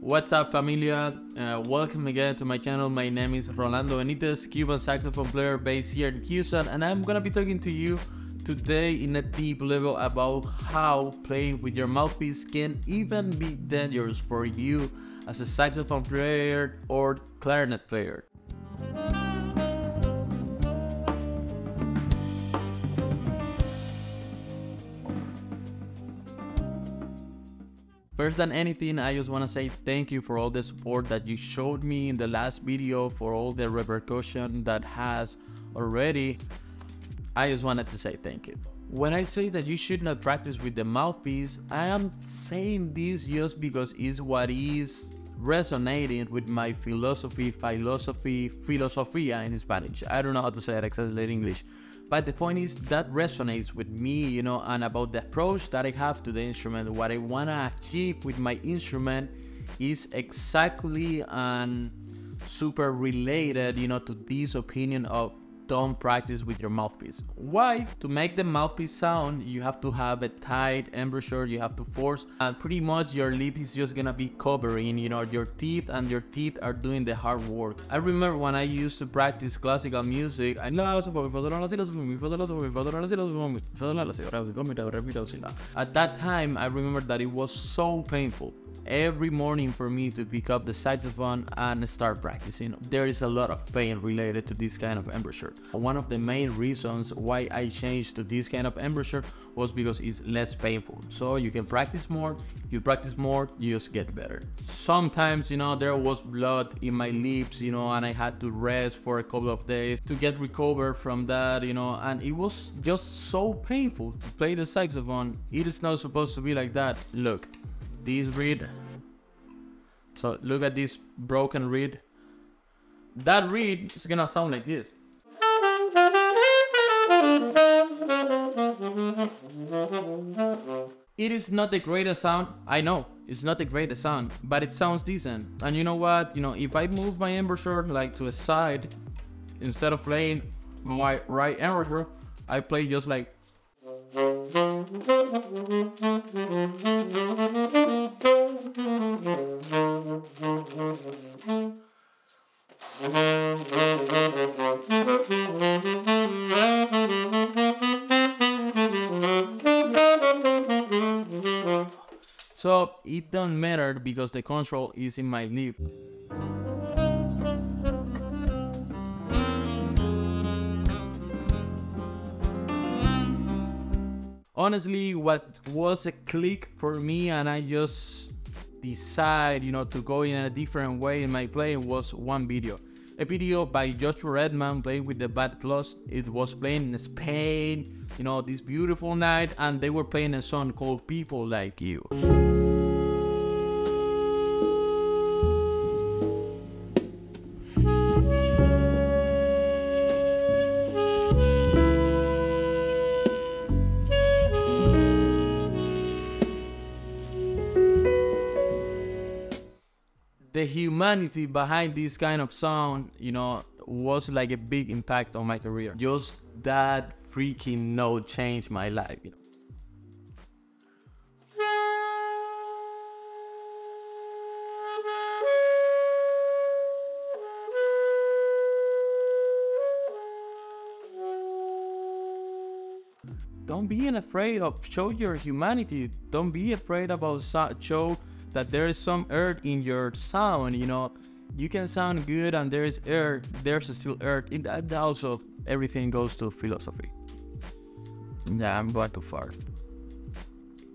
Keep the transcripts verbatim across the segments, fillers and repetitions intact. What's up, familia? Uh, welcome again to my channel. My name is Rolando Benitez, Cuban saxophone player based here in Houston, and I'm gonna be talking to you today in a deep level about how playing with your mouthpiece can even be dangerous for you as a saxophone player or clarinet player. First than anything, I just want to say thank you for all the support that you showed me in the last video, for all the repercussion that has already. I just wanted to say thank you. When I say that you should not practice with the mouthpiece, I am saying this just because it's what is resonating with my philosophy, philosophy, filosofía in Spanish. I don't know how to say it exactly in English. But the point is that resonates with me, you know, and about the approach that I have to the instrument. What I want to achieve with my instrument is exactly and super related, you know, to this opinion of don't practice with your mouthpiece. Why? To make the mouthpiece sound, you have to have a tight embouchure, you have to force, and pretty much your lip is just gonna be covering, you know, your teeth, and your teeth are doing the hard work. I remember when I used to practice classical music, I at that time, I remember that it was so painful every morning for me to pick up the saxophone and start practicing. There is a lot of pain related to this kind of embouchure. One of the main reasons why I changed to this kind of embouchure was because it's less painful, so you can practice more. You practice more, you just get better. Sometimes, you know, there was blood in my lips, you know, and I had to rest for a couple of days to get recovered from that, you know, and it was just so painful to play the saxophone. It is not supposed to be like that. Look, this reed, so look at this broken reed. That reed is gonna sound like this. It is not the greatest sound, I know, it's not the greatest sound, but it sounds decent. And you know what, you know, if I move my embouchure like to a side, instead of playing my right embouchure, I play just like. So it don't matter because the control is in my lip. Honestly, what was a click for me, and I just decide, you know, to go in a different way in my playing, was one video. A video by Joshua Redman playing with the Bad Plus. It was playing in Spain, you know, this beautiful night, and they were playing a song called People Like You. The humanity behind this kind of sound, you know, was like a big impact on my career. Just that freaking note changed my life, you know. Don't be afraid of show your humanity. Don't be afraid about show that there is some earth in your sound, you know. You can sound good and there is earth, there's still earth. It, that also, everything goes to philosophy. Yeah, I'm going too far.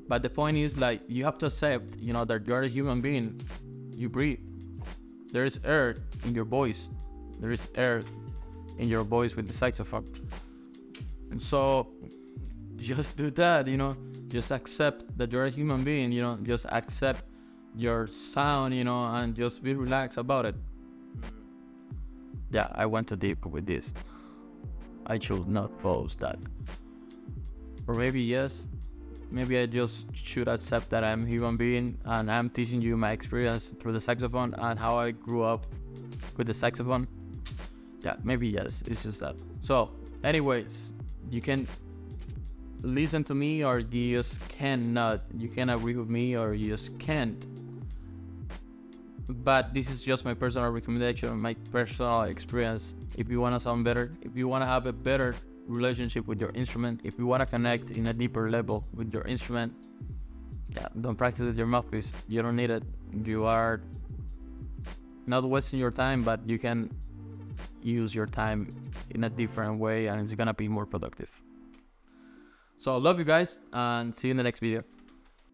But the point is, like, you have to accept, you know, that you're a human being. You breathe. There is earth in your voice. There is earth in your voice with the saxophone. And so, just do that, you know. Just accept that you're a human being, you know. Just accept your sound, you know, and just be relaxed about it. Yeah, I went too deep with this. I should not post that. Or maybe yes, maybe I just should accept that I'm a human being and I'm teaching you my experience through the saxophone and how I grew up with the saxophone. Yeah, maybe yes, it's just that. So anyways, you can listen to me or you just cannot. You can agree with me or you just can't. but this is just my personal recommendation, my personal experience. If you want to sound better, if you want to have a better relationship with your instrument, if you want to connect in a deeper level with your instrument, yeah, don't practice with your mouthpiece. You don't need it. You are not wasting your time, but you can use your time in a different way and it's gonna be more productive. So love you guys and see you in the next video.